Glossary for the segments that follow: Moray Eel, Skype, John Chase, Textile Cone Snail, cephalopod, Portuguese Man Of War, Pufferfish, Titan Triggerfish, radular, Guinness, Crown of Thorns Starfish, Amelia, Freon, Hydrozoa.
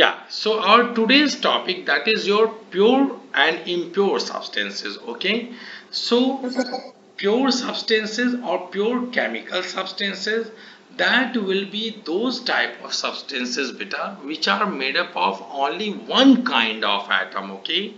Yeah, so our today's topic, that is your pure and impure substances. Okay, so pure substances or pure chemical substances, that will be those type of substances beta which are made up of only one kind of atom. Okay,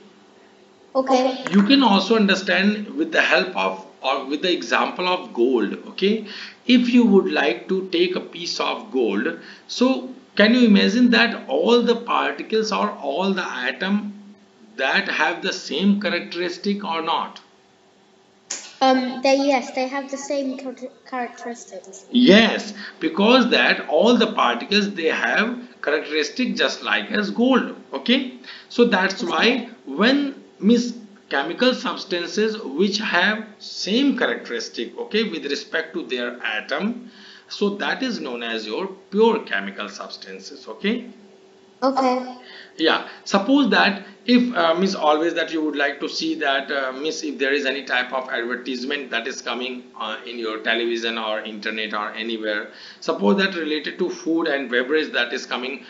you can also understand with the help of or with the example of gold. Okay, if you would like to take a piece of gold, so can you imagine that all the particles or all the atom that have the same characteristic or not? Yes, they have the same characteristics. Yes, because that all the particles, they have characteristic just like as gold. Okay, so that's why when chemical substances which have same characteristic, okay, with respect to their atom, so that is known as your pure chemical substances. Okay. Yeah, suppose that if always that you would like to see that if there is any type of advertisement that is coming in your television or internet or anywhere, suppose that related to food and beverage, that is coming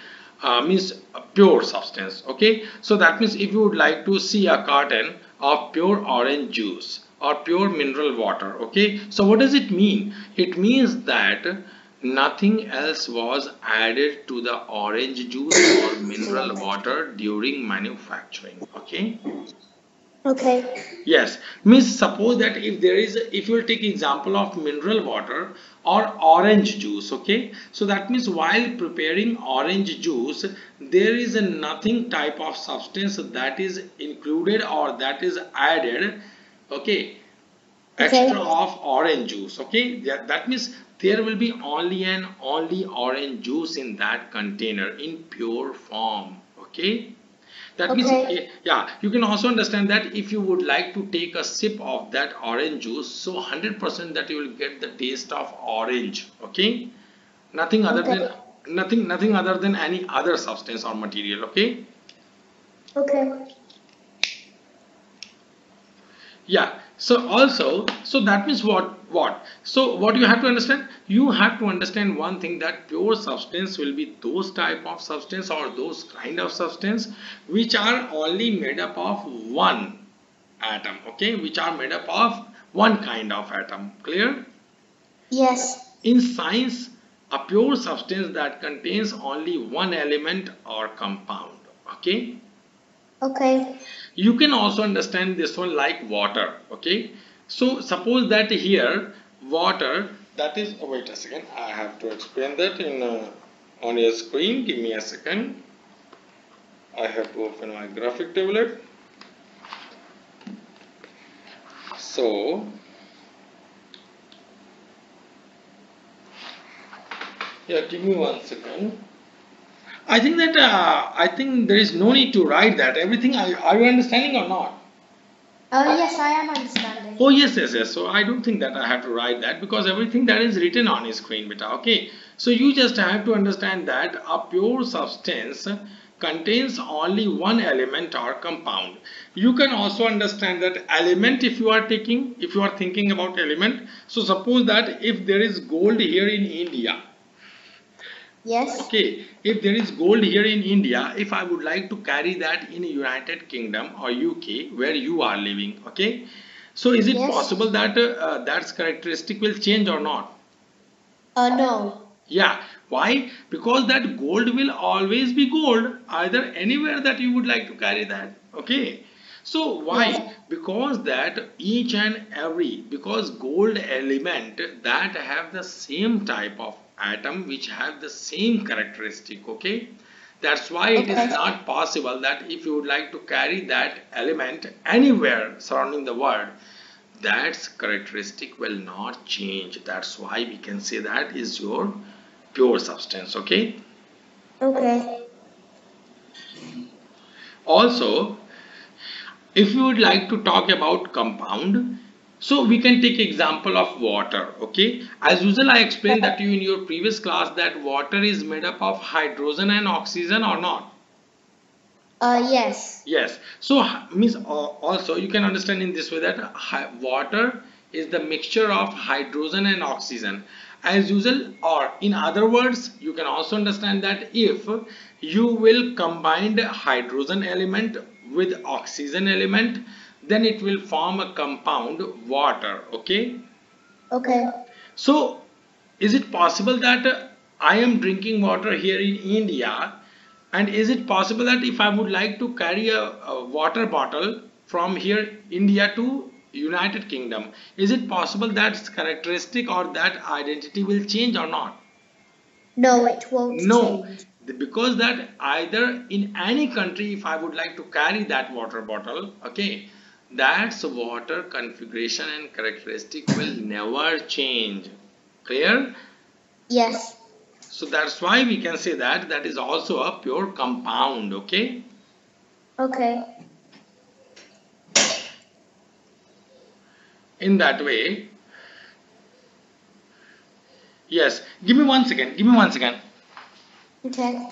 pure substance. Okay, so that means if you would like to see a carton of pure orange juice or pure mineral water, okay, so what does it mean? It means that nothing else was added to the orange juice or mineral water during manufacturing. Okay. Yes, suppose that if you will take example of mineral water or orange juice, okay, so that means while preparing orange juice, there is a nothing type of substance that is included or that is added, okay, extra of orange juice. Okay, that means there will be only orange juice in that container in pure form. Okay, that means, yeah, you can also understand that if you would like to take a sip of that orange juice, so 100% that you will get the taste of orange. Okay, nothing other than any other substance or material. Okay. Yeah, so also, so that means what you have to understand, one thing, that pure substance will be those type of substance or those kind of substance which are only made up of one atom. Okay, which are made up of one kind of atom. Clear? Yes. In science, a pure substance that contains only one element or compound. Okay. You can also understand this one like water. Okay, so suppose that here water, that is, oh wait a second, I have to explain that in on your screen. Give me a second, I have to open my graphic tablet. So yeah, give me one second. I think that there is no need to write that everything. Are you understanding or not? Yes, I am understanding. Oh yes. So I don't think that I have to write that, because everything that is written on a screen, beta. Okay. So you just have to understand that a pure substance contains only one element or compound. You can also understand that element, if you are thinking about element. So suppose that if there is gold here in India. Yes. Okay, if there is gold here in India, if I would like to carry that in United Kingdom or UK where you are living, okay, so is it possible that that characteristic will change or not? No. Yeah, why? Because that gold will always be gold either anywhere that you would like to carry that. Okay, so why? Because that because gold element that have the same type of atom which have the same characteristic. Okay, that's why it is not possible that if you would like to carry that element anywhere surrounding the world, that characteristic will not change. That's why we can say that is your pure substance. Okay. Also, if you would like to talk about compound, so we can take example of water. Okay, as usual I explained that to you in your previous class that water is made up of hydrogen and oxygen or not? Yes. So also you can understand in this way that water is the mixture of hydrogen and oxygen, as usual, or in other words, you can also understand that if you will combine the hydrogen element with oxygen element, then it will form a compound water. Okay. Okay. So is it possible that I am drinking water here in India, and is it possible that if I would like to carry a water bottle from here India to United Kingdom, is it possible that characteristic or that identity will change or not? No, it won't. No, change. Because that either in any country, if I would like to carry that water bottle, okay, that's water configuration and characteristic will never change. Clear? Yes. So that's why we can say that that is also a pure compound. Okay. Okay. In that way, yes. Give me one second. Give me one second. Okay.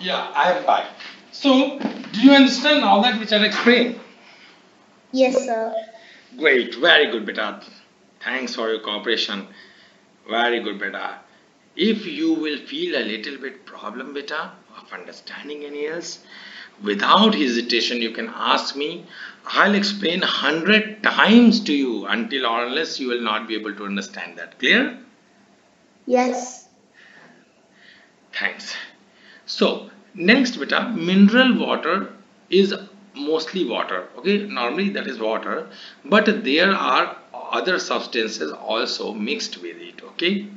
Yeah, I am back. So, do you understand all that which I explained? Yes, sir. Great, very good, beta. Thanks for your cooperation. Very good, beta. If you will feel a little bit problem, beta, of understanding any else, without hesitation, you can ask me. I'll explain 100 times to you until or unless you will not be able to understand that. Clear? Yes. Thanks. So next, beta, mineral water is mostly water. Okay, normally that is water, but there are other substances also mixed with it. Okay.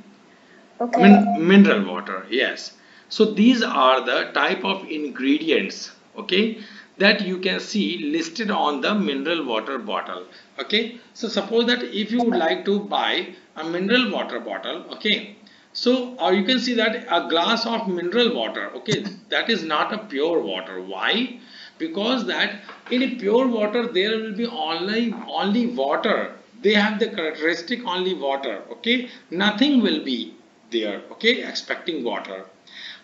Okay. Mineral water, yes. So these are the type of ingredients, okay, that you can see listed on the mineral water bottle. Okay. So suppose that if you would like to buy a mineral water bottle, okay. So, or you can see that a glass of mineral water, okay, that is not a pure water. Why? Because that in a pure water, there will be only water. They have the characteristic only water, okay. Nothing will be there, okay, expecting water.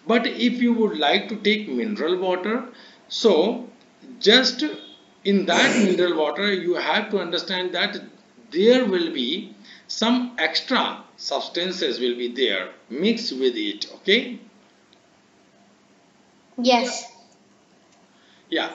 But if you would like to take mineral water, so just in that mineral water, you have to understand that there will be some extra substances will be there mixed with it, okay? Yes. Yeah.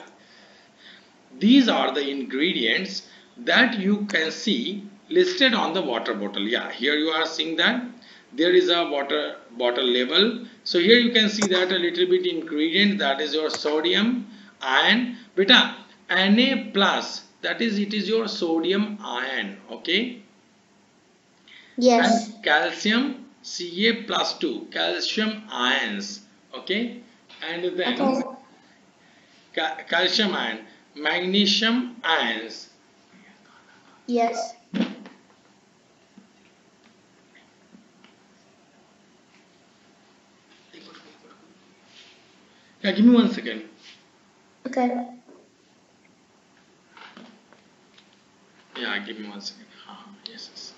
These are the ingredients that you can see listed on the water bottle. Yeah, here you are seeing that there is a water bottle label. So here you can see that a little bit ingredient, that is your sodium ion, beta, Na plus, that is it is your sodium ion, okay? Yes. And calcium, Ca+2, calcium ions, okay. And then okay. Calcium ion, magnesium ions. Yes. Yeah, give me one second. Okay. Yeah, give me one second. Yes, yes.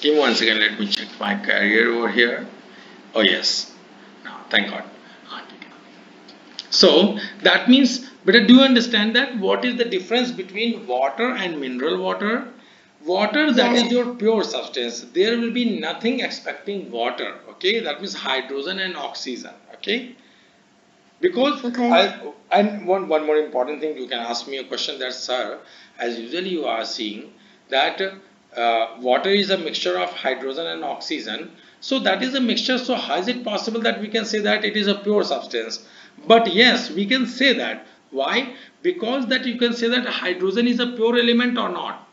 Give me one second, let me check my carrier over here. Oh yes, now thank God. So that means, but do you understand that what is the difference between water and mineral water? Water, that yes. is your pure substance. There will be nothing expecting water, okay? That means hydrogen and oxygen, okay? Because okay. And one more important thing, you can ask me a question that, sir, as usually you are seeing that water is a mixture of hydrogen and oxygen, so that is a mixture, so how is it possible that we can say that it is a pure substance? But yes, we can say that. Why? Because that you can say that hydrogen is a pure element or not?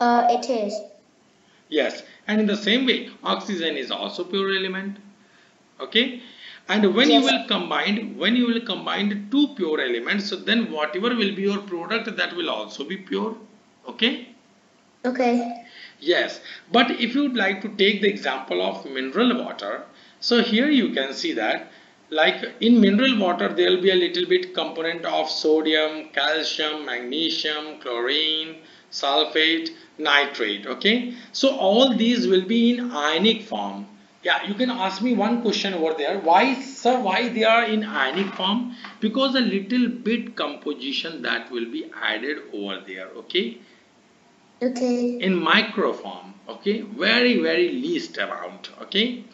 It is. Yes, and in the same way oxygen is also pure element, okay. And when you will combine, two pure elements, so then whatever will be your product, that will also be pure. Okay. Okay. Yes. But if you would like to take the example of mineral water, so here you can see that like in mineral water, there will be a little bit component of sodium, calcium, magnesium, chlorine, sulfate, nitrate. Okay. So all these will be in ionic form. Yeah, you can ask me one question over there. Why, sir, why they are in ionic form? Because a little bit composition that will be added over there. Okay. Okay. In micro form. Okay. Very, very least amount. Okay.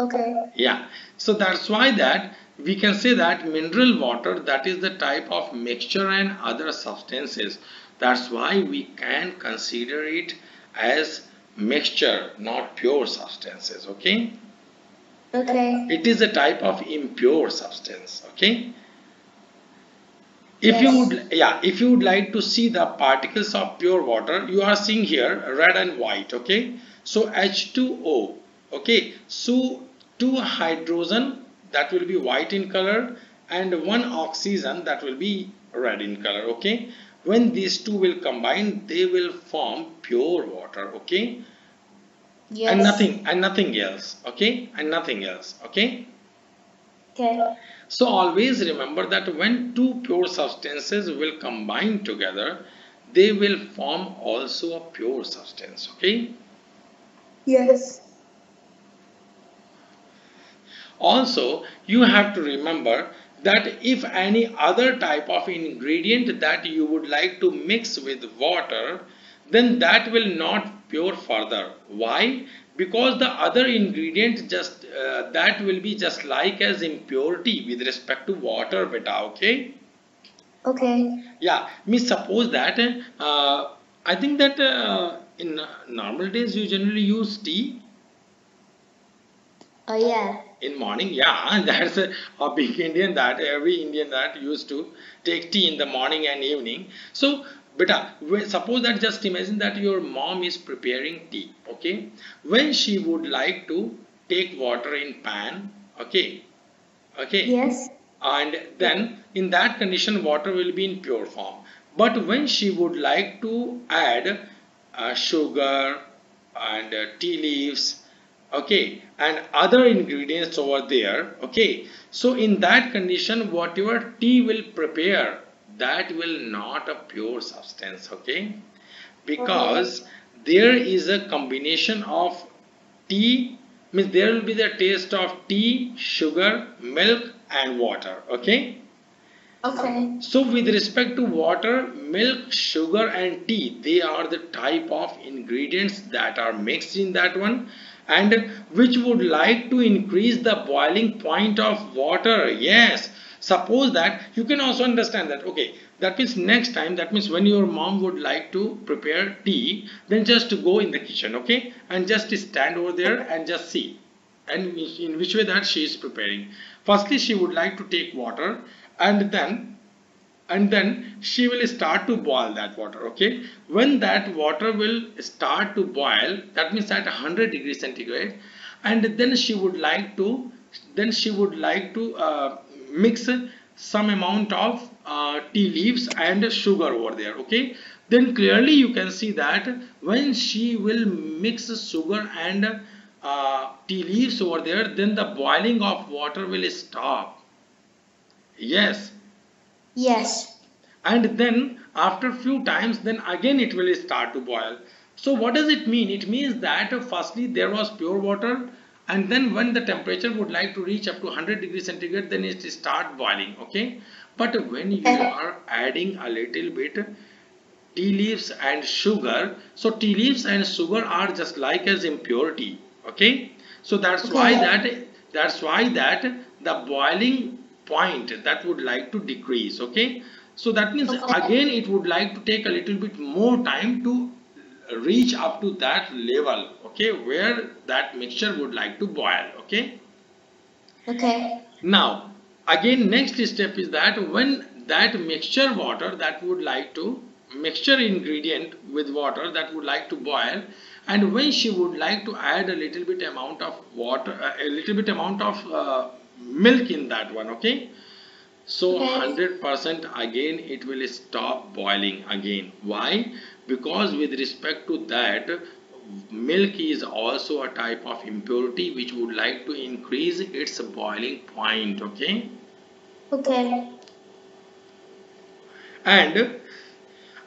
Okay. Yeah. So that's why that we can say that mineral water, that is the type of mixture and other substances. That's why we can consider it as mixture, not pure substances. Okay. Okay. It is a type of impure substance. Okay. If you would, if you would like to see the particles of pure water, you are seeing here red and white. Okay. So H2O. Okay. So two hydrogen, that will be white in color, and one oxygen, that will be red in color. Okay. When these two will combine, they will form pure water. Okay. Yes. And nothing else. Okay. Okay. So always remember that when two pure substances will combine together, they will form also a pure substance. Okay. Yes. Also, you have to remember that if any other type of ingredient that you would like to mix with water, then that will not pure further. Why? Because the other ingredient just that will be just like as impurity with respect to water beta. Okay. Okay. Yeah. Suppose that I think that in normal days you generally use tea. Oh yeah. In morning, yeah, that's a big Indian that every Indian that used to take tea in the morning and evening. So, beta, suppose that just imagine that your mom is preparing tea, okay? When she would like to take water in pan, okay? Okay. Yes. And then in that condition, water will be in pure form. But when she would like to add sugar and tea leaves, okay, and other ingredients over there, okay, so in that condition whatever tea will prepare, that will not a pure substance. Okay, because there is a combination of tea, there will be the taste of tea, sugar, milk and water. Okay. Okay. So with respect to water, milk, sugar and tea, they are the type of ingredients that are mixed in that one, and which would like to increase the boiling point of water. Yes. Suppose that you can also understand that. Okay. That means next time, that means when your mom would like to prepare tea, then just go in the kitchen. Okay. And just stand over there and just see. And in which way that she is preparing. Firstly, she would like to take water. And then she will start to boil that water. Okay. When that water will start to boil, that means at 100 degrees centigrade, and then she would like to, mix some amount of tea leaves and sugar over there. Okay. Then clearly you can see that when she will mix sugar and tea leaves over there, then the boiling of water will stop. Yes. Yes. And then after few times, then again it will start to boil. So what does it mean? It means that firstly there was pure water, and then when the temperature would like to reach up to 100 degrees centigrade, then it start boiling. Okay. But when you are adding a little bit tea leaves and sugar, so tea leaves and sugar are just like as impurity. Okay. So that's why that the boiling point that would like to decrease. Okay, so that means again it would like to take a little bit more time to reach up to that level, okay, where that mixture would like to boil. Okay. Okay. Now again next step is that when that mixture water that would like to mixture ingredient with water that would like to boil, and when she would like to add a little bit amount of water, a little bit amount of milk in that one. Okay, so 100% again it will stop boiling again. Why? Because with respect to that, milk is also a type of impurity which would like to increase its boiling point. Okay. Okay. And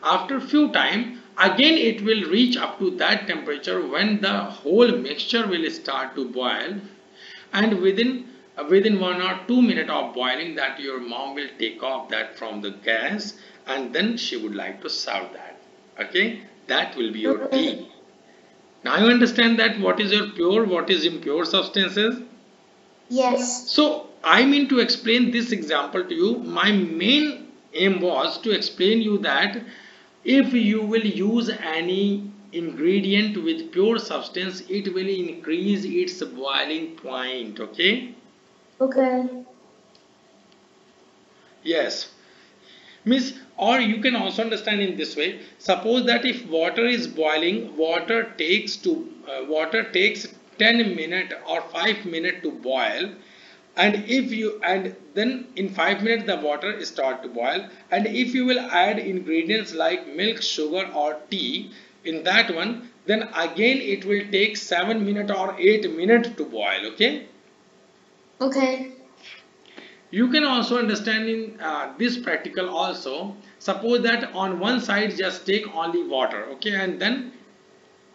after few time, again it will reach up to that temperature when the whole mixture will start to boil, and within 1 or 2 minutes of boiling, that your mom will take off that from the gas, and then she would like to serve that. Okay, that will be your tea. Now you understand that what is your pure, what is impure substances? Yes. So I mean to explain this example to you. My main aim was to explain you that if you will use any ingredient with pure substance, it will increase its boiling point. Okay. Okay. Yes. Means, or you can also understand in this way. Suppose that if water is boiling, water takes 10 minutes or 5 minutes to boil, and then in 5 minutes the water starts to boil, and if you will add ingredients like milk, sugar or tea in that one, then again it will take 7 minutes or 8 minutes to boil. Okay. Okay. You can also understand in this practical also. Suppose that on one side just take only water, okay, and then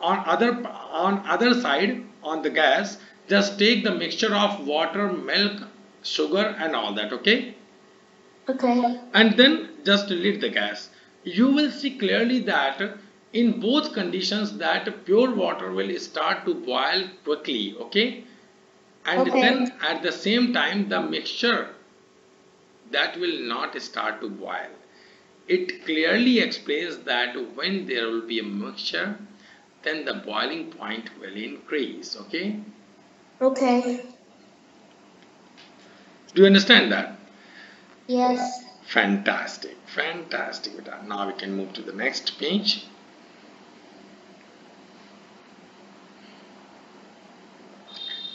on other side on the gas just take the mixture of water, milk, sugar and all that, okay. Okay. And then just lid the gas. You will see clearly that in both conditions that pure water will start to boil quickly, okay, and okay. Then at the same time the mixture that will not start to boil. It clearly explains that when there will be a mixture, then the boiling point will increase. Okay. Okay. Do you understand that? Yes. Fantastic. Fantastic. Now we can move to the next page.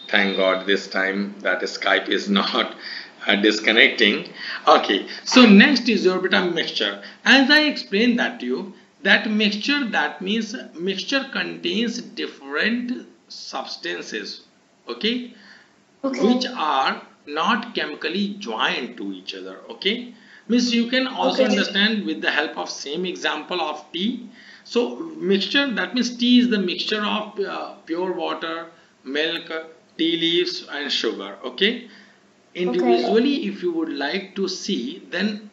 Thank God this time that Skype is not disconnecting. Okay, so next is your beta mixture. As I explained that to you, that mixture, that means mixture contains different substances, okay, which are not chemically joined to each other, okay. Means you can also understand with the help of same example of tea. So mixture, that means tea is the mixture of pure water, milk, tea leaves and sugar, okay. Individually, okay, if you would like to see, then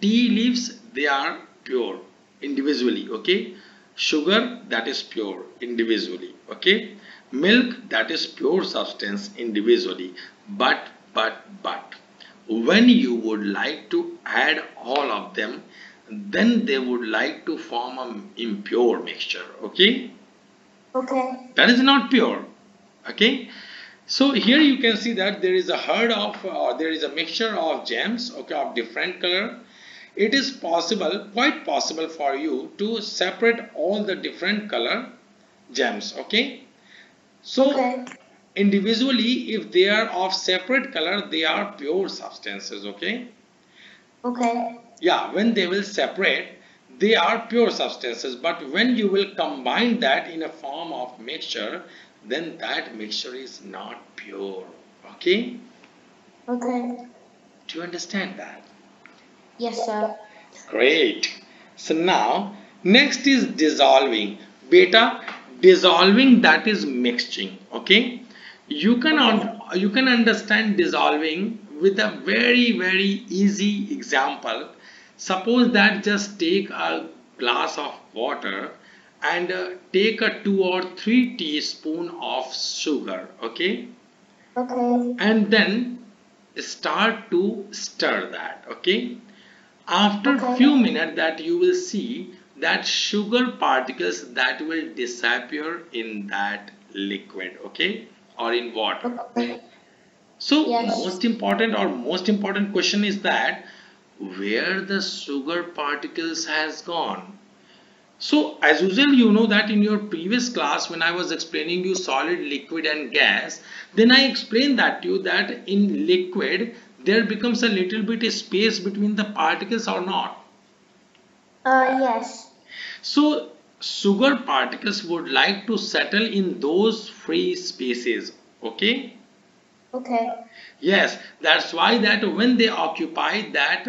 tea leaves, they are pure individually, okay. Sugar, that is pure individually, okay. Milk, that is pure substance individually, but when you would like to add all of them, then they would like to form an impure mixture, okay. Okay. That is not pure, okay. So here you can see that there is a herd of, there is a mixture of gems, okay, of different color. It is possible, quite possible for you to separate all the different color gems, okay. So okay, individually if they are of separate color, they are pure substances, okay. Okay. Yeah, when they will separate, they are pure substances, but when you will combine that in a form of mixture, then that mixture is not pure, okay? Okay. Do you understand that? Yes, sir. Great. So now, next is dissolving. Beta, dissolving, that is mixing, okay? You can understand dissolving with a very, very easy example. Suppose that just take a glass of water and take a 2 or 3 teaspoon of sugar, okay? Okay. And then start to stir that, okay? After few minutes that you will see that sugar particles that will disappear in that liquid, okay? Or in water. Okay. So most important question is that where the sugar particles has gone? So as usual, you know that in your previous class when I was explaining you solid, liquid and gas, then I explained that to you that in liquid there becomes a little bit of space between the particles or not? Yes. So sugar particles would like to settle in those free spaces. Okay. Okay. Yes, that's why that when they occupy that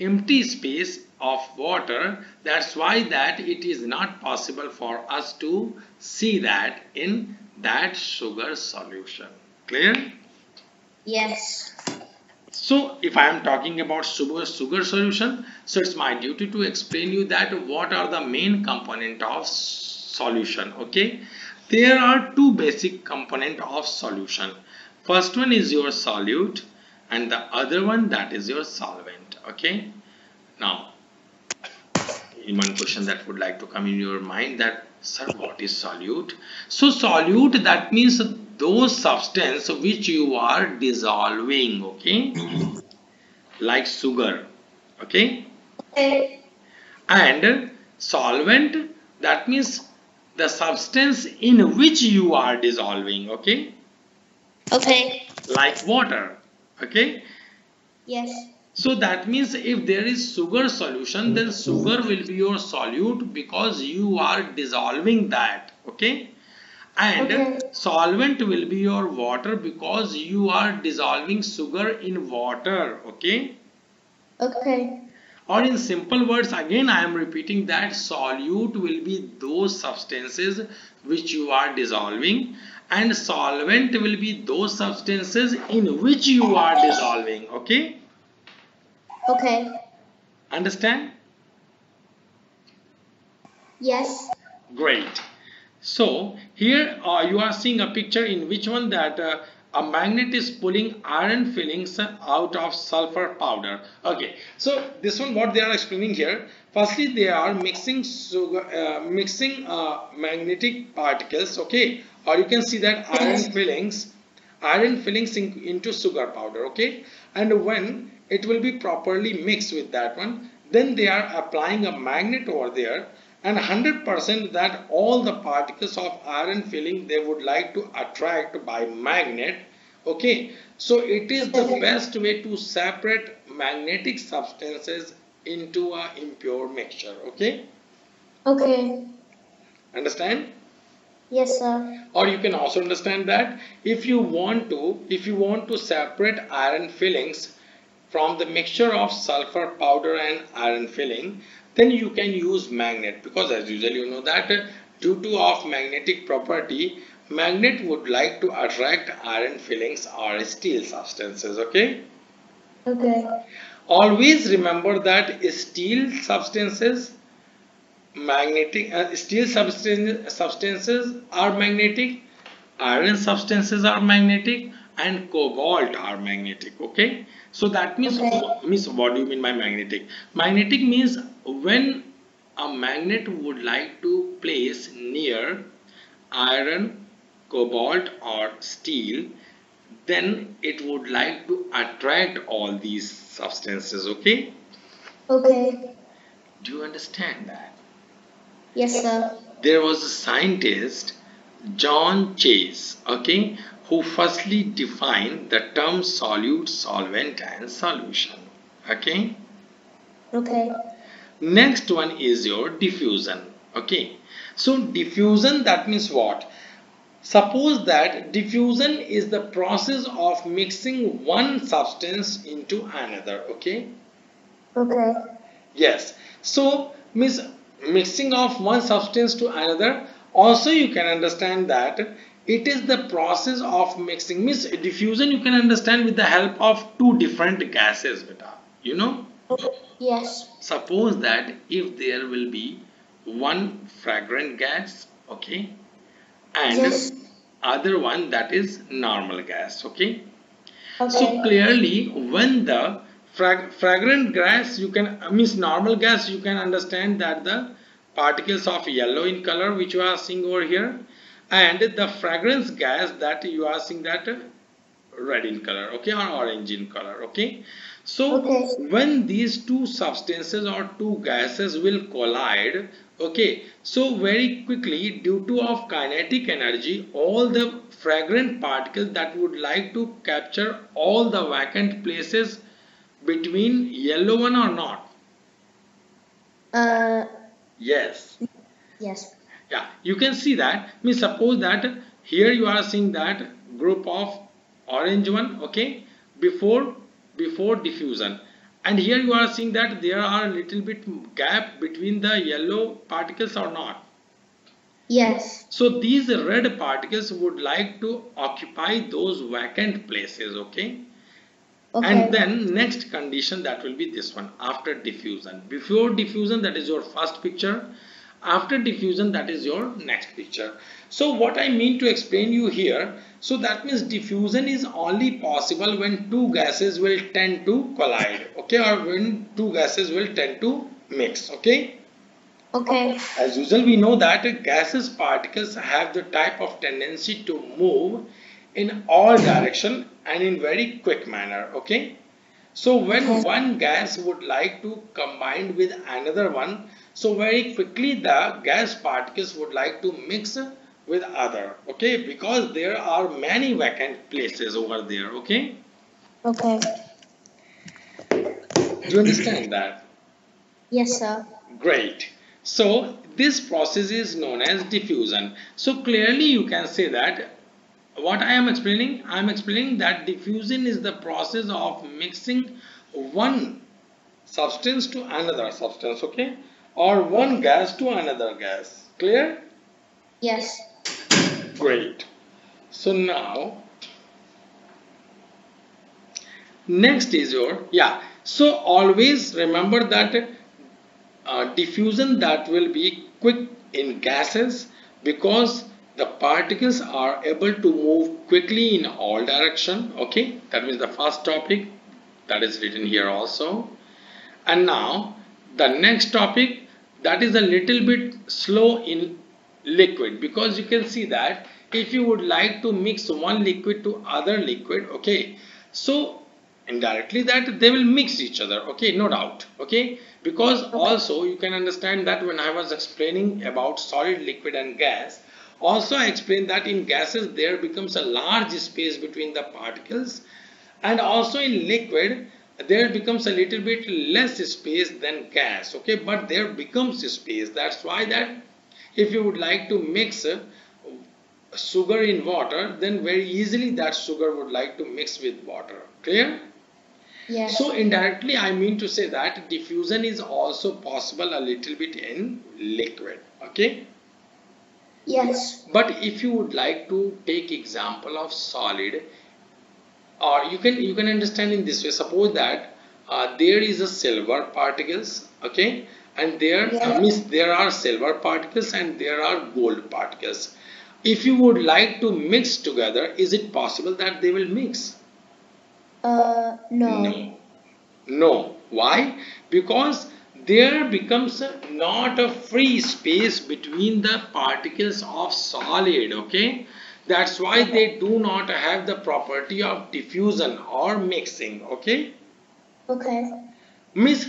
empty space of water, that's why that it is not possible for us to see that in that sugar solution. Clear? Yes. So if I am talking about sugar solution, so it's my duty to explain you that what are the main component of solution. Okay, there are two basic component of solution. First one is your solute and the other one that is your solvent. Okay, now one question that would like to come in your mind that, sir, what is solute? So solute, that means those substance which you are dissolving, okay, like sugar, okay? Okay. And solvent, that means the substance in which you are dissolving, okay? Okay. Like water, okay? Yes. So that means if there is sugar solution, then sugar will be your solute because you are dissolving that, okay? And okay, solvent will be your water because you are dissolving sugar in water, okay? Okay. Or in simple words, again I am repeating that solute will be those substances which you are dissolving and solvent will be those substances in which you are dissolving, okay? Okay. Understand? Yes. Great. So here you are seeing a picture in which one that a magnet is pulling iron fillings out of sulfur powder. Okay. So this one, what they are explaining here. Firstly, they are mixing sugar, magnetic particles. Okay. Or you can see that iron fillings into sugar powder. Okay. And when it will be properly mixed with that one, then they are applying a magnet over there, and 100% that all the particles of iron filling they would like to attract by magnet. Okay, so it is the best way to separate magnetic substances into a impure mixture. Okay. Okay. Understand? Yes, sir. Or you can also understand that if you want to separate iron fillings from the mixture of sulfur powder and iron filling, then you can use magnet, because as usual you know that due to of magnetic property, magnet would like to attract iron fillings or steel substances. Okay. Okay. Always remember that steel substances steel substances are magnetic, iron substances are magnetic, and cobalt are magnetic. Okay. So that means, okay, what do you mean by magnetic? Magnetic means when a magnet would like to place near iron, cobalt or steel, then it would like to attract all these substances. Okay. Okay. Do you understand that? Yes, sir. There was a scientist, John Chase, okay, who firstly defined the term solute, solvent and solution. Okay. Okay. Next one is your diffusion. Okay. So diffusion, that means what? Suppose that diffusion is the process of mixing one substance into another. Okay. Okay. Yes. So means mixing of one substance to another. Also you can understand that it is the process of mixing, means diffusion you can understand with the help of two different gases, beta, you know? Yes. Suppose that if there will be one fragrant gas, okay, and yes, other one that is normal gas, okay? Okay. So clearly when the fragrant gas, you can, means normal gas, you can understand that the particles of yellow in color which you are seeing over here, and the fragrance gas that you are seeing that red in color, okay, or orange in color, okay? So okay, when these two substances or two gases will collide, Okay, so very quickly, due to of kinetic energy, all the fragrant particles that would like to capture all the vacant places between yellow one or not? Yes. Yes. Yeah, you can see that. I mean, suppose that here you are seeing that group of orange one, okay, before diffusion. And here you are seeing that there are a little bit gap between the yellow particles or not? Yes. So these red particles would like to occupy those vacant places, okay? Okay. And then next condition, that will be this one, after diffusion. Before diffusion, that is your first picture. After diffusion, that is your next picture. So what I mean to explain you here, so that means diffusion is only possible when two gases will tend to collide, okay, or when two gases will tend to mix, okay? Okay. As usual, we know that gases particles have the type of tendency to move in all direction and in very quick manner, okay? So when one gas would like to combine with another one, so very quickly the gas particles would like to mix with other, okay, because there are many vacant places over there, okay? Okay. Do you understand that? Yes, sir. Great. So this process is known as diffusion. So clearly you can say that what I am explaining that diffusion is the process of mixing one substance to another substance, okay? Or one gas to another gas. Clear? Yes. Great. So now, next is your, yeah. So always remember that diffusion that will be quick in gases because the particles are able to move quickly in all direction. Okay, that means the first topic that is written here also. And now the next topic, that is a little bit slow in liquid, because you can see that if you would like to mix one liquid to other liquid, okay, so indirectly that they will mix each other, okay, no doubt, okay, because also you can understand that when I was explaining about solid, liquid and gas, also I explained that in gases there becomes a large space between the particles, and also in liquid there becomes a little bit less space than gas, okay, but there becomes space. That's why that if you would like to mix sugar in water, then very easily that sugar would like to mix with water. Clear? Yes. So indirectly I mean to say that diffusion is also possible a little bit in liquid. Okay? Yes. But if you would like to take example of solid, or you can understand in this way, suppose that there is a silver particles, okay, and there, yeah. There are silver particles and there are gold particles. If you would like to mix together, is it possible that they will mix? No. Why? Because there becomes not a free space between the particles of solid, okay? That's why they do not have the property of diffusion or mixing, okay? Okay. Means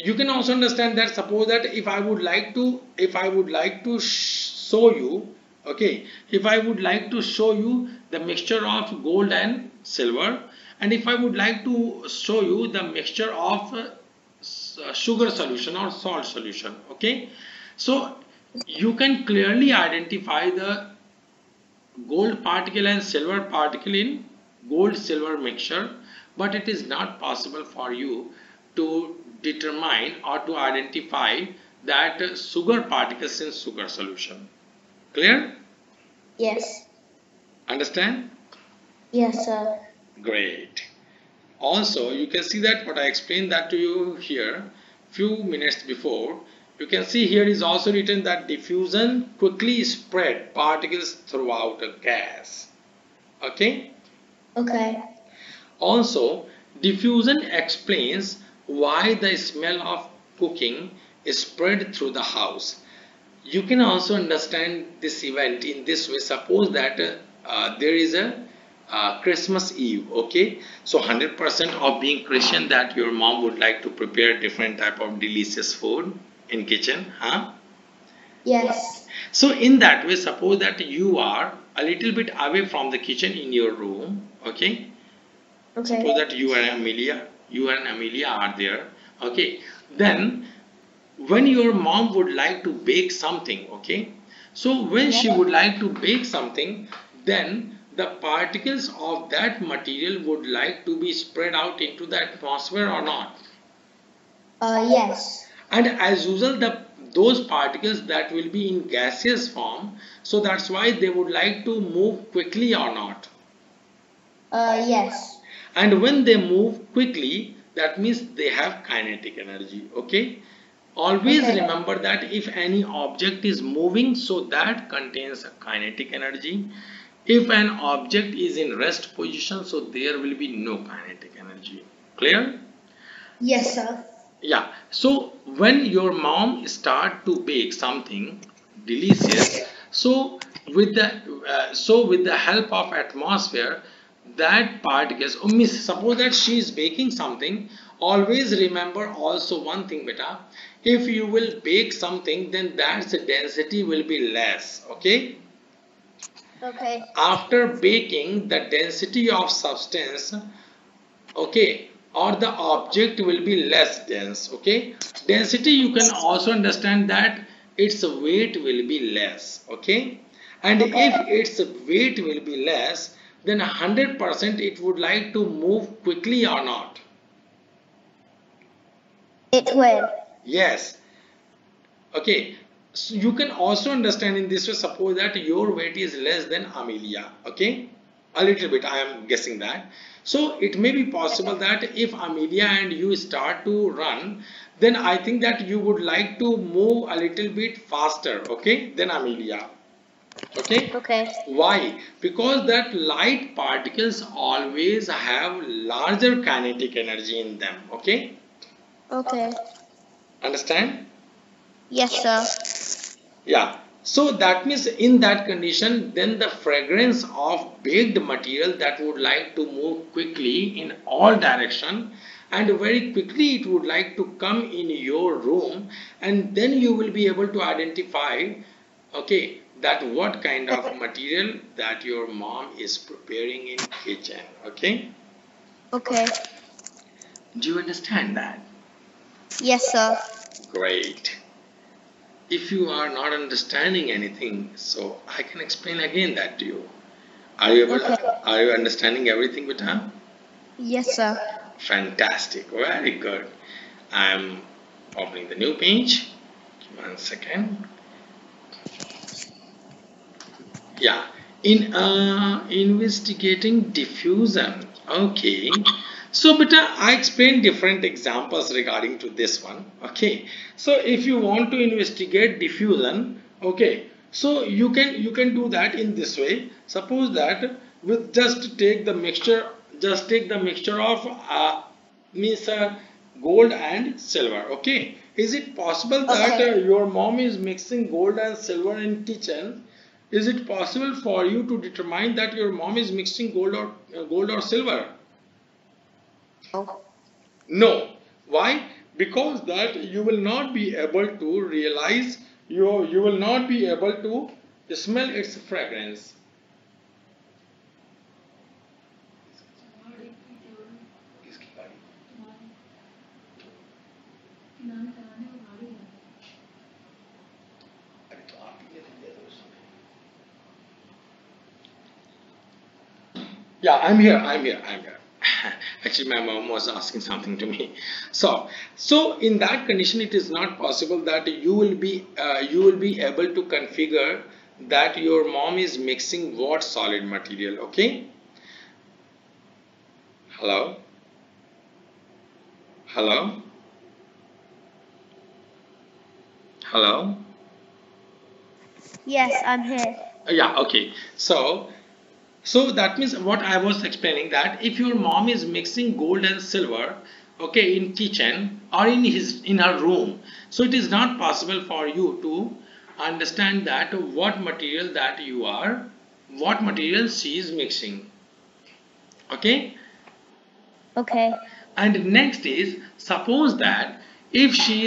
you can also understand that suppose that if I would like to show you, okay, if I would like to show you the mixture of gold and silver, and if I would like to show you the mixture of sugar solution or salt solution, okay, so you can clearly identify the gold particle and silver particle in gold silver mixture, but it is not possible for you to determine or to identify that sugar particles in sugar solution. Clear? Yes. Understand? Yes, sir. Great. Also, you can see that what I explained that to you here few minutes before. You can see here is also written that diffusion quickly spread particles throughout a gas. Okay? Okay. Also, diffusion explains why the smell of cooking is spread through the house. You can also understand this event in this way. Suppose that there is a Christmas Eve, okay, so 100% of being Christian that your mom would like to prepare different type of delicious food in kitchen, huh? Yes. So in that way, suppose that you are a little bit away from the kitchen in your room, okay? Okay. Suppose that you and Amelia are there, okay? Then when your mom would like to bake something, okay? So when she would like to bake something, then the particles of that material would like to be spread out into the atmosphere or not? Yes. And as usual, those particles that will be in gaseous form, so that's why they would like to move quickly or not? Yes. And when they move quickly, that means they have kinetic energy, okay? Always remember that if any object is moving, so that contains a kinetic energy. If an object is in rest position, so there will be no kinetic energy. Clear? Yes, sir. Yeah. So when your mom start to bake something delicious, so with the help of atmosphere, that particles. Oh, miss, suppose that she is baking something. Always remember also one thing, beta. If you will bake something, then that's density will be less. Okay. Okay. After baking, the density of substance, okay, or the object will be less dense, okay? Density you can also understand that its weight will be less, okay? And if its weight will be less, then 100% it would like to move quickly or not? It will. Yes. Okay. So you can also understand in this way, suppose that your weight is less than Amelia, okay? A little bit, I am guessing that. So it may be possible that if Amelia and you start to run, then I think that you would like to move a little bit faster, okay, than Amelia. Okay? Okay. Why? Because that light particles always have larger kinetic energy in them, okay? Okay. Understand? Yes, sir. Yeah. So that means in that condition, then the fragrance of baked material that would like to move quickly in all direction, and very quickly it would like to come in your room, and then you will be able to identify, okay, that what kind of material that your mom is preparing in kitchen, okay? Okay. Do you understand that? Yes, sir. Great. If you are not understanding anything, so I can explain again that to you. Are you understanding everything, beta? Yes, sir. Fantastic. Very good. I am opening the new page. Give 1 second. Yeah. In investigating diffusion. Okay. So, beta, I explained different examples regarding to this one, okay? So, if you want to investigate diffusion, okay, so you can do that in this way. Suppose that with just take the mixture of gold and silver, okay? Is it possible that your mom is mixing gold and silver in kitchen? Is it possible for you to determine that your mom is mixing gold or silver? No. Why? Because that you will not be able to realize, you will not be able to smell its fragrance. Yeah, I'm here. Actually, my mom was asking something to me. So in that condition, it is not possible that you will be able to configure that your mom is mixing what solid material. Okay. Hello. Hello. Hello. Yes, I'm here. Yeah. Okay. So that means what I was explaining, that if your mom is mixing gold and silver, okay, in kitchen or in her room, so it is not possible for you to understand that what material she is mixing. Okay. Okay. And next is, suppose that if she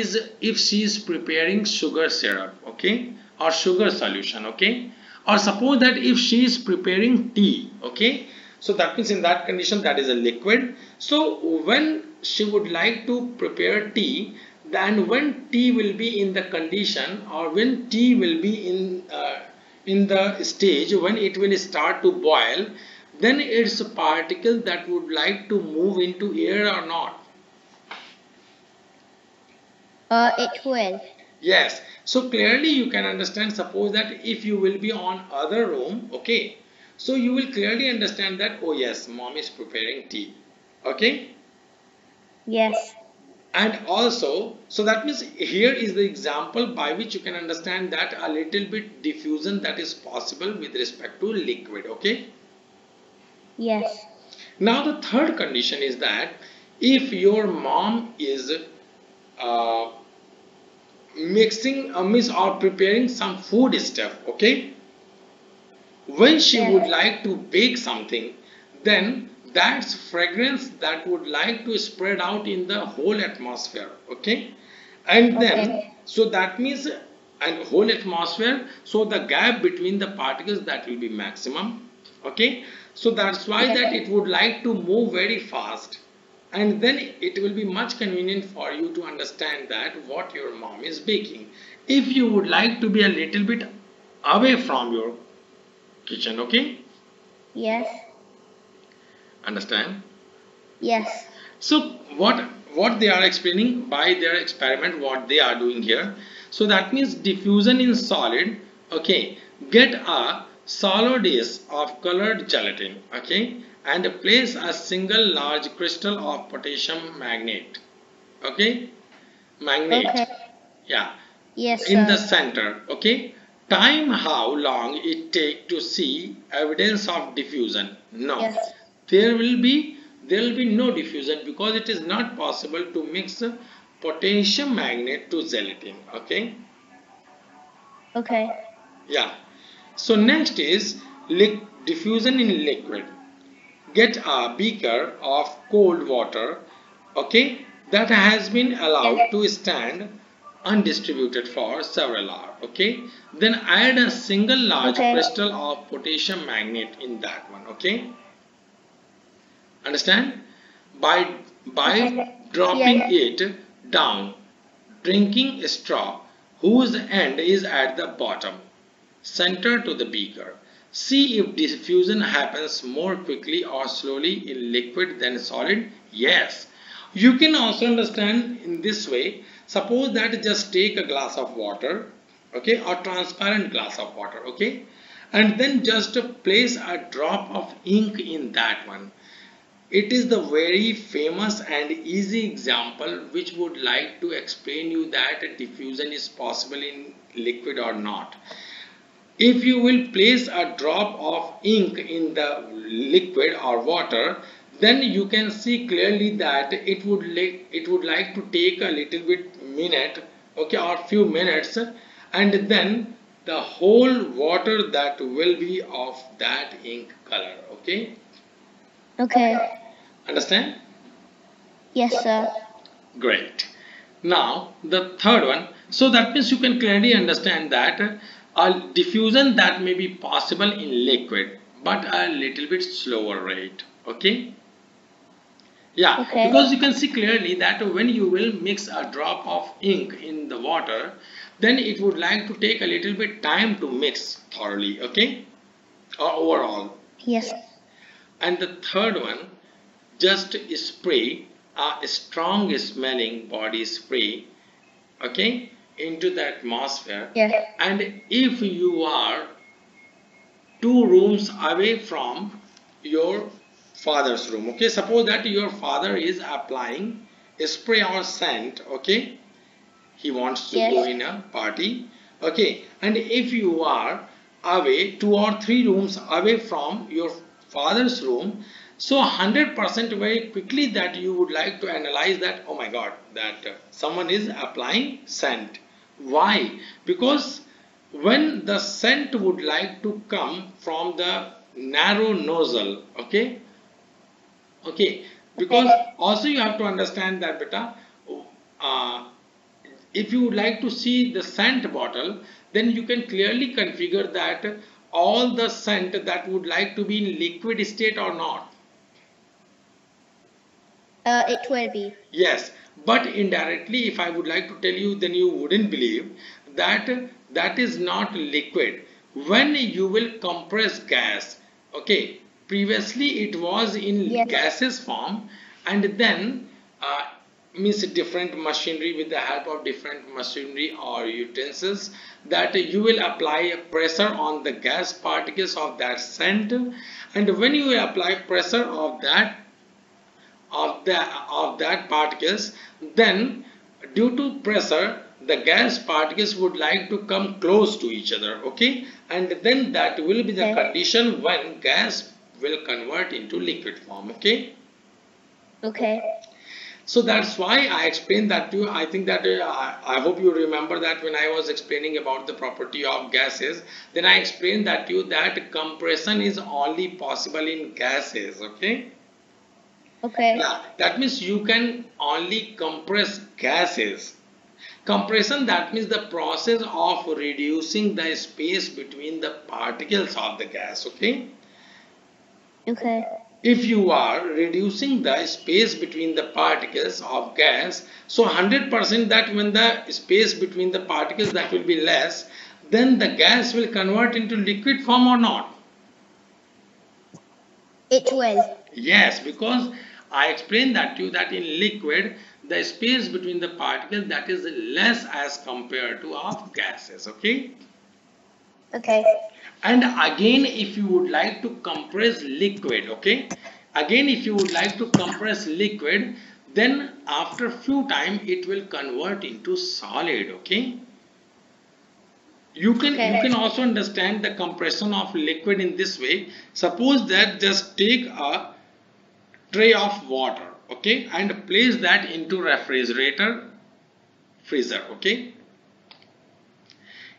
is preparing sugar syrup, okay, or sugar solution, okay? Or suppose that if she is preparing tea, okay? So that means in that condition that is a liquid. So when she would like to prepare tea, then when tea will be in the condition, or when tea will be in the stage when it will start to boil, then it's a particle that would like to move into air or not? It will. Yes. So clearly you can understand, suppose that if you will be on other room, okay, so you will clearly understand that, oh yes, mom is preparing tea, okay? Yes. And also, so that means here is the example by which you can understand that a little bit diffusion that is possible with respect to liquid, okay? Yes. Now the third condition is that if your mom is mixing a mix or preparing some food stuff, okay, when she would like to bake something, then that's fragrance that would like to spread out in the whole atmosphere, okay? And then, so that means and whole atmosphere, so the gap between the particles that will be maximum, okay? So that's why that it would like to move very fast, and then it will be much convenient for you to understand that what your mom is baking. If you would like to be a little bit away from your kitchen, okay? Yes. Understand? Yes. So what they are explaining by their experiment, what they are doing here. So that means diffusion in solid, okay, get a solid dish of colored gelatin, okay, and place a single large crystal of potassium magnate, okay, yes, in the center, okay. Time how long it take to see evidence of diffusion? No. Yes. There will be no diffusion, because it is not possible to mix potassium magnate to gelatin, okay? Okay. Yeah. So next is diffusion in liquid. Get a beaker of cold water, okay, that has been allowed to stand undistributed for several hours, okay? Then add a single large crystal of potassium magnate in that one, okay? Understand? By dropping it down, drinking a straw whose end is at the bottom, center to the beaker. See if diffusion happens more quickly or slowly in liquid than solid. Yes. You can also understand in this way. Suppose that just take a glass of water, okay, or transparent glass of water, okay, and then just place a drop of ink in that one. It is the very famous and easy example which would like to explain you that diffusion is possible in liquid or not. If you will place a drop of ink in the liquid or water, then you can see clearly that it would like to take a little bit minute, okay, or few minutes, and then the whole water that will be of that ink color, okay? Okay. Understand? Yes, sir. Great. Now the third one. So that means you can clearly understand that a diffusion that may be possible in liquid, but a little bit slower rate. Okay. Yeah. Okay. Because you can see clearly that when you will mix a drop of ink in the water, then it would like to take a little bit time to mix thoroughly. Okay. Or overall. Yes. And the third one, just spray a strong smelling body spray, okay, into the atmosphere. Yeah. And if you are 2 rooms away from your father's room, okay, suppose that your father is applying a spray or scent, okay, he wants to go in a party, okay, and if you are away 2 or 3 rooms away from your father's room, so 100% very quickly that you would like to analyze that, oh my god, that someone is applying scent. Why? Because when the scent would like to come from the narrow nozzle, okay? Because also you have to understand that, beta, if you would like to see the scent bottle, then you can clearly configure that all the scent that would like to be in liquid state or not. It will be. Yes, but indirectly, if I would like to tell you, then you wouldn't believe that that is not liquid. When you will compress gas, okay, previously it was in gases form, and then means different machinery, with the help of different machinery or utensils, that you will apply a pressure on the gas particles of that scent, and when you apply pressure of that particles, then due to pressure the gas particles would like to come close to each other, okay, and then that will be the condition when gas will convert into liquid form, okay. Okay. So that's why I explained that to you. I think that I hope you remember that when I was explaining about the property of gases, then I explained that to you that compression is only possible in gases, okay. Okay. Yeah, that means you can only compress gases. Compression, that means the process of reducing the space between the particles of the gas, okay. Okay. If you are reducing the space between the particles of gas, so 100% that when the space between the particles that will be less, then the gas will convert into liquid form or not? It will. Yes, because I explained that to you that in liquid, the space between the particles that is less as compared to of gases, okay? Okay. And again, if you would like to compress liquid, okay, again if you would like to compress liquid, then after few time it will convert into solid, okay. You can also understand the compression of liquid in this way. Suppose that just take a tray of water, okay, and place that into freezer, okay,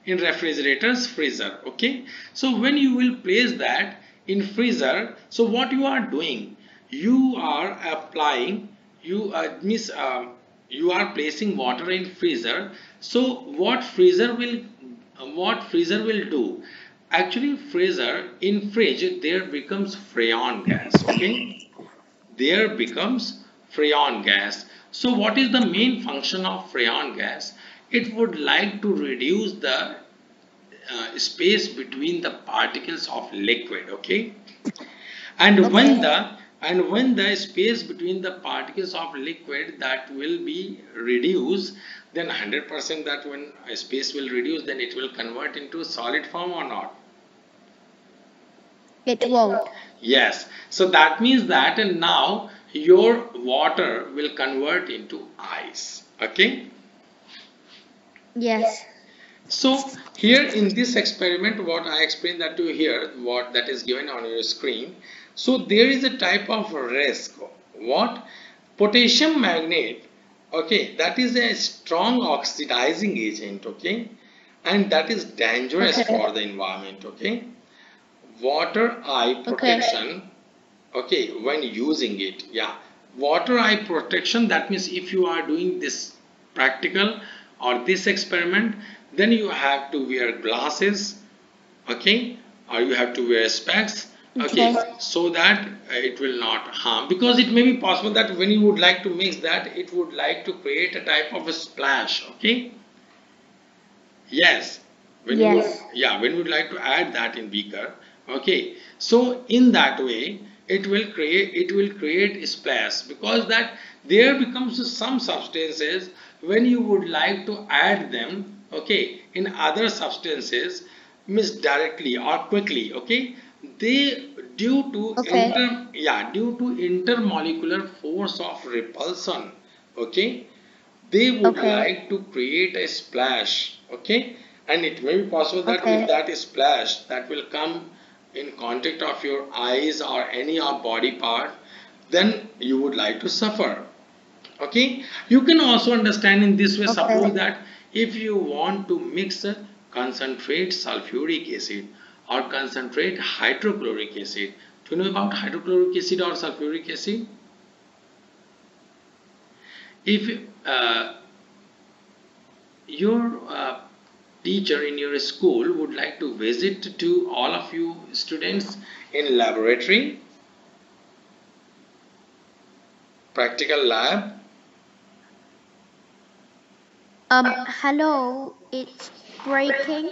in refrigerator's freezer, okay. So when you will place that in freezer, so what you are doing, you are applying, you are placing water in freezer. So what freezer will do, actually freezer, in fridge there becomes Freon gas, okay, there becomes Freon gas. So what is the main function of Freon gas? It would like to reduce the space between the particles of liquid, okay, and okay. when the space between the particles of liquid that will be reduced, then 100% that when space will reduce, then it will convert into solid form or not? It won't. Yes, so that means that now your water will convert into ice, okay. Yes. So here in this experiment, what I explained that to you here, what that is given on your screen. So there is a type of risk. What? Potassium magnate. Okay, that is a strong oxidizing agent. Okay, and that is dangerous for the environment. Okay, water eye protection. Okay, when using it, yeah, water eye protection. That means if you are doing this practical or this experiment, then you have to wear glasses, okay, or you have to wear specs, okay, so that it will not harm, because it may be possible that when you would like to mix that, it would like to create a type of a splash, okay. Yes, when you would like to add that in beaker, okay, so in that way it will create a splash, because that there becomes some substances when you would like to add them, okay, in other substances directly or quickly, okay, they due to intermolecular force of repulsion, okay, they would like to create a splash, okay, and it may be possible that with that splash that will come in contact of your eyes or any of body part, then you would like to suffer, okay. You can also understand in this way, suppose that if you want to mix concentrate sulfuric acid or concentrate hydrochloric acid. Do you know about hydrochloric acid or sulfuric acid? If your teacher in your school would like to visit to all of you students in laboratory, practical lab. Hello, it's breaking.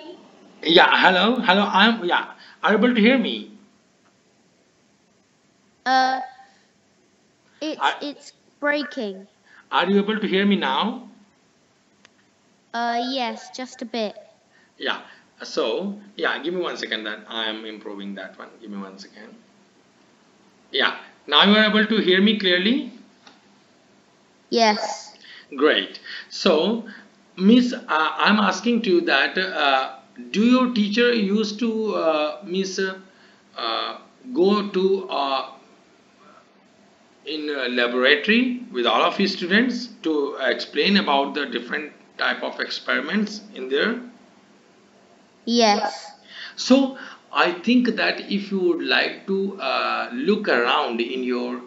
Yeah, hello, are you able to hear me? It's breaking. Are you able to hear me now? Yes, just a bit. Yeah, so, yeah, give me 1 second then. I am improving that one. Give me 1 second. Yeah, now you are able to hear me clearly? Yes. Great. So, Miss, I'm asking to you that, do your teacher used to, go to, in a laboratory with all of his students to explain about the different type of experiments in there? Yes. So I think that if you would like to look around in your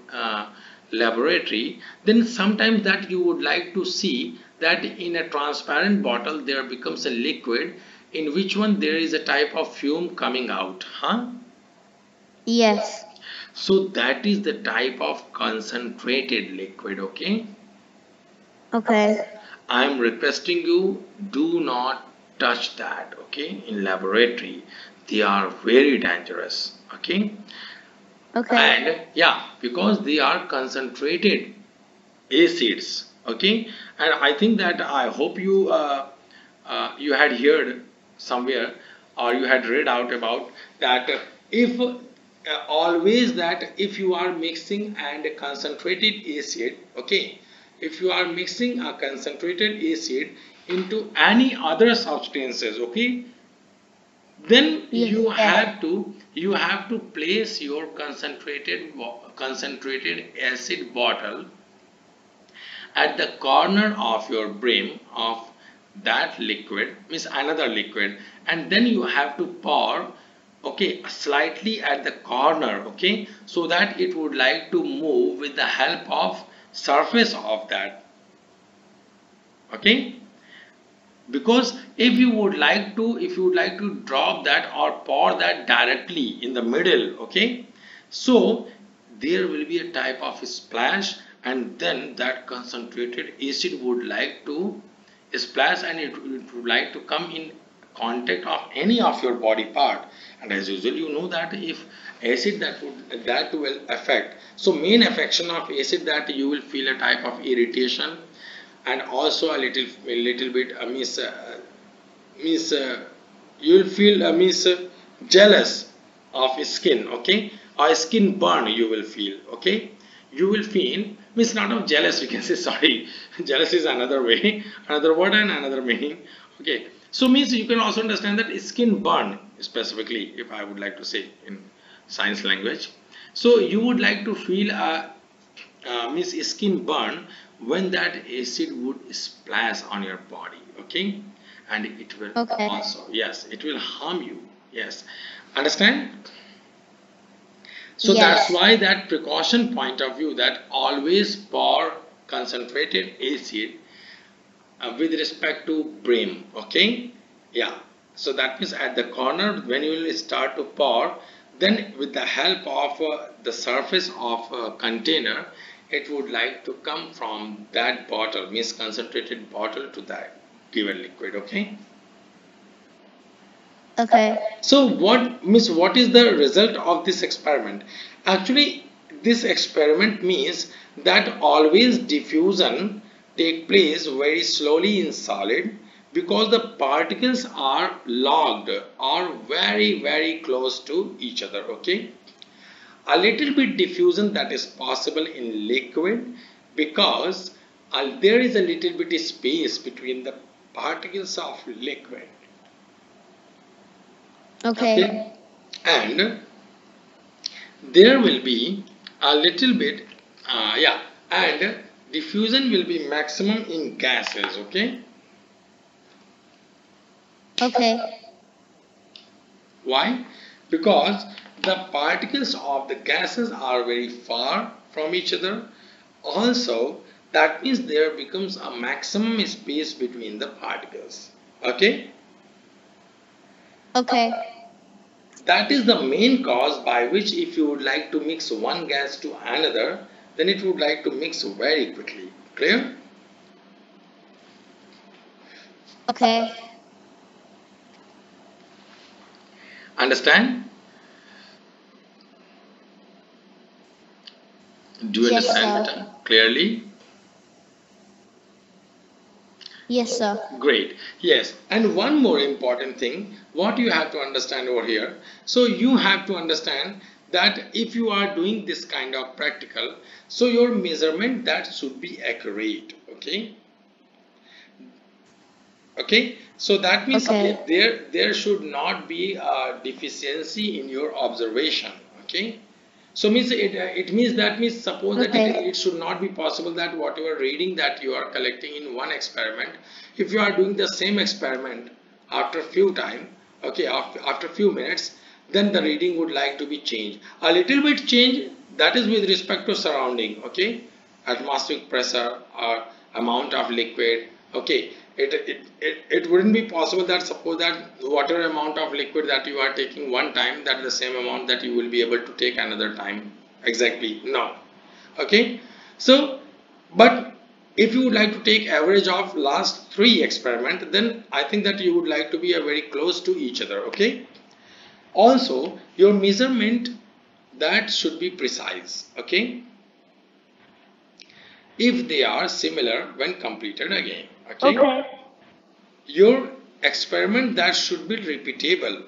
laboratory, then sometimes that you would like to see that in a transparent bottle there becomes a liquid in which one there is a type of fume coming out, huh? Yes. So that is the type of concentrated liquid, okay? Okay. I am requesting you, do not touch that, okay? In laboratory, they are very dangerous, okay? Okay. And yeah, because they are concentrated acids, okay? And I think that I hope you, you had heard somewhere or you had read out about that if always that if you are mixing and a concentrated acid, okay, if you are mixing a concentrated acid into any other substances, okay, then you have to place your concentrated acid bottle at the corner of your brim of that liquid, means another liquid, and then you have to pour, okay, slightly at the corner, okay, so that it would like to move with the help of surface of that, okay, because if you would like to drop that or pour that directly in the middle, okay, so there will be a type of splash, and then that concentrated acid would like to splash and it would like to come in contact of any of your body part, and as usual you know that if acid that will affect, so main affection of acid that you will feel a type of irritation and also a little bit you will feel jealous of skin, okay, or skin burn you will feel, okay, you will feel not of jealous, we can say, sorry, jealous is another way, another word and another meaning, okay. So means you can also understand that skin burn specifically, if I would like to say in science language. So you would like to feel a skin burn when that acid would splash on your body, okay? And it will also, yes, it will harm you, yes. Understand? So that's why that precaution point of view that always pour concentrated acid with respect to brim, okay, yeah, so that means at the corner when you will start to pour, then with the help of the surface of a container it would like to come from that bottle, concentrated bottle, to that given liquid, okay? Okay. So what what is the result of this experiment? Actually this experiment means that always diffusion take place very slowly in solid because the particles are logged or very, very close to each other, okay? A little bit diffusion that is possible in liquid because there is a little bit space between the particles of liquid, okay, and there will be a little bit and diffusion will be maximum in gases, okay? Okay. Why? Because the particles of the gases are very far from each other. Also, That means there becomes a maximum space between the particles. Okay? Okay. That is the main cause by which if you would like to mix one gas to another, then it would like to mix very quickly. Clear? Okay. Understand? Do you understand sir. Clearly? Yes, sir. Great. Yes. And one more important thing, what you have to understand over here. So you have to understand that if you are doing this kind of practical, so your measurement that should be accurate. Okay. Okay. So that means okay. there should not be a deficiency in your observation. Okay. So means it means suppose okay. that it should not be possible that whatever reading that you are collecting in one experiment, if you are doing the same experiment after few time, okay, after few minutes, then the reading would like to be changed. A little bit change, that is with respect to surrounding, okay, atmospheric pressure or amount of liquid, okay. It wouldn't be possible that suppose that whatever amount of liquid that you are taking one time, that is the same amount that you will be able to take another time. Exactly, no. Okay, so but if you would like to take average of last three experiments, then I think that you would like to be very close to each other. Okay, also your measurement that should be precise. Okay, if they are similar when completed again. Okay. Okay. Your experiment that should be repeatable.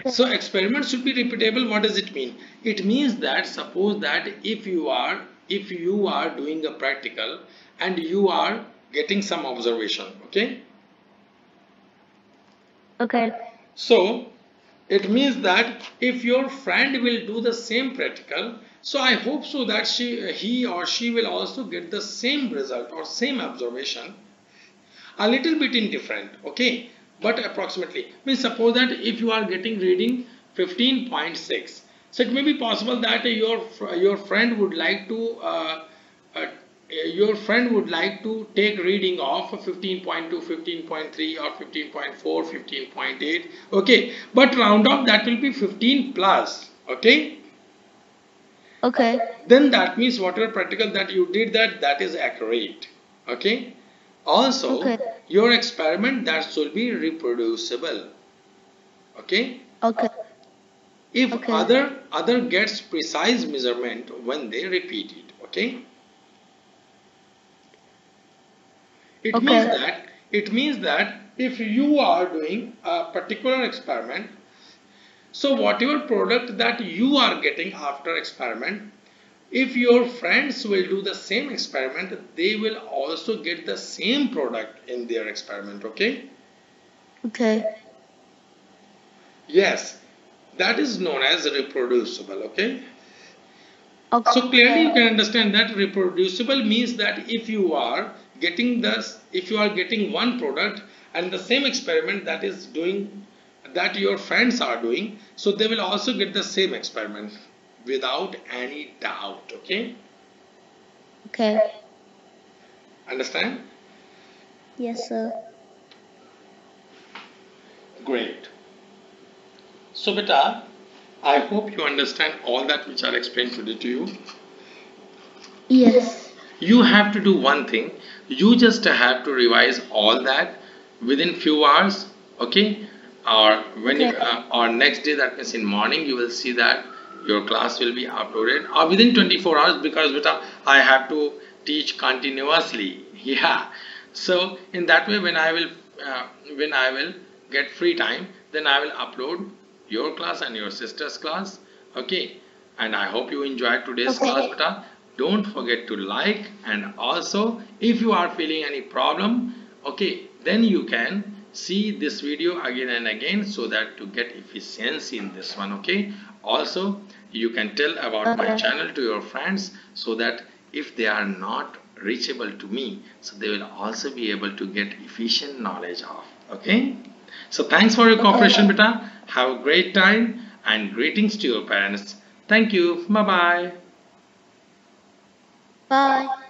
Okay. So experiment should be repeatable. What does it mean? It means that suppose that if you are doing a practical and you are getting some observation. Okay. Okay. So it means that if your friend will do the same practical, so I hope so that he or she will also get the same result or same observation. A little bit indifferent, okay, but approximately. Means suppose that if you are getting reading 15.6, so it may be possible that your friend would like to take reading of 15.2, 15.3 or 15.4, 15.8, okay, but round off that will be 15 plus, okay. Okay. Then that means whatever practical that you did that is accurate, okay. Also, okay. your experiment that should be reproducible. Okay. Okay. If okay. other gets precise measurement when they repeat it. Okay. It means that if you are doing a particular experiment, so whatever product that you are getting after experiment, if your friends will do the same experiment, they will also get the same product in their experiment, okay? Okay. Yes, that is known as reproducible, okay? Okay. So clearly you can understand that reproducible means that if you are getting one product and the same experiment that your friends are doing, so they will also get the same experiment. Without any doubt, okay? Okay. Understand? Yes, sir. Great. So, beta, I hope you understand all that which I explained today to you. Yes. You have to do one thing. You just have to revise all that within few hours, okay? Or when okay. Or next day, that means in morning, you will see that your class will be uploaded or within 24 hours because I have to teach continuously. Yeah. So in that way, when I will get free time, then I will upload your class and your sister's class. Okay. And I hope you enjoyed today's okay. class, beta. Don't forget to like, and also if you are feeling any problem, okay, then you can see this video again and again so that to get efficiency in this one. Okay. Also, you can tell about okay. my channel to your friends so that if they are not reachable to me, so they will also be able to get efficient knowledge of. Okay. So thanks for your cooperation, beta. Okay. Have a great time and greetings to your parents. Thank you. Bye-bye. Bye.